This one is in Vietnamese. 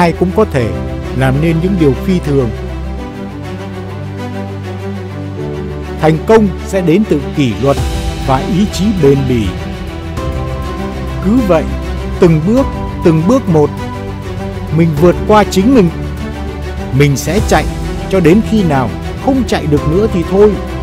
ai cũng có thể làm nên những điều phi thường. Thành công sẽ đến từ kỷ luật và ý chí bền bỉ. Cứ vậy, từng bước một, mình vượt qua chính mình. Mình sẽ chạy cho đến khi nào không chạy được nữa thì thôi.